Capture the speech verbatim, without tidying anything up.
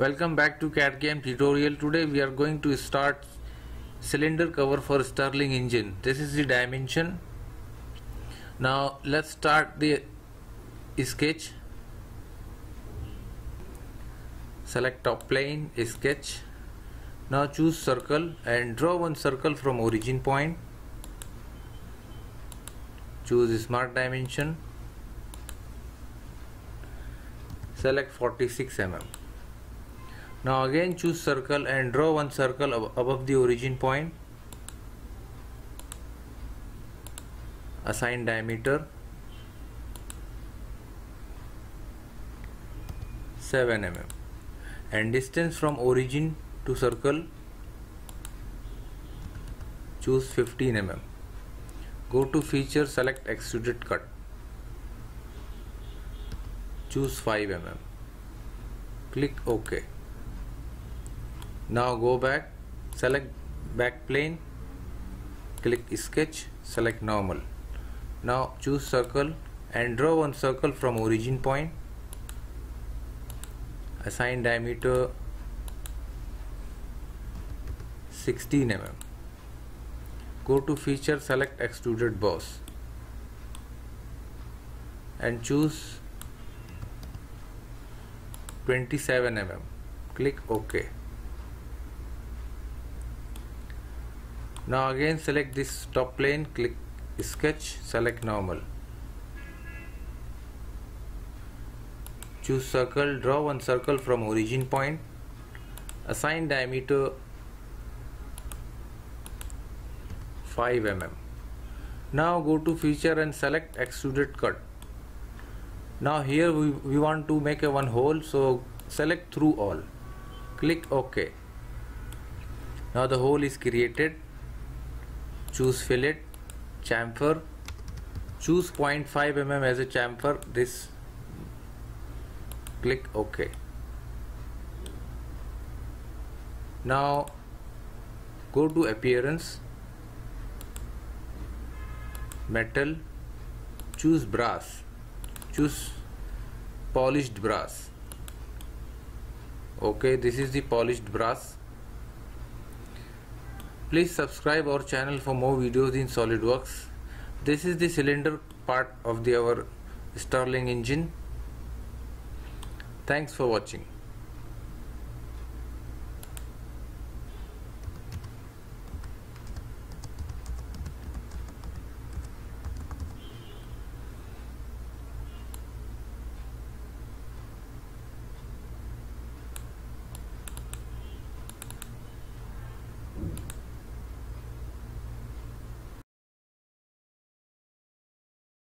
Welcome back to C A D C A M tutorial. Today we are going to start cylinder cover for Stirling engine. This is the dimension. Now let's start the sketch. Select top plane, sketch. Now choose circle and draw one circle from origin point. Choose smart dimension. Select forty-six millimeters. Now again choose circle and draw one circle ab above the origin point. Assign diameter seven millimeters and distance from origin to circle choose fifteen millimeters. Go to feature, select extruded cut, choose five millimeters, click OK. Now go back, select back plane, click sketch, select normal. Now choose circle and draw one circle from origin point. Assign diameter sixteen millimeters. Go to feature, select extruded boss and choose twenty-seven millimeters. Click OK. Now again select this top plane, click sketch, select normal. Choose circle, draw one circle from origin point. Assign diameter five millimeters. Now go to feature and select extruded cut. Now here we, we want to make a one hole, so select through all. Click OK. Now the hole is created. Choose fillet, chamfer, choose zero point five millimeters as a chamfer, this, click OK. Now go to appearance, metal, choose brass, choose polished brass. OK, this is the polished brass. Please subscribe our channel for more videos in SolidWorks. This is the cylinder part of the our Stirling engine. Thanks for watching.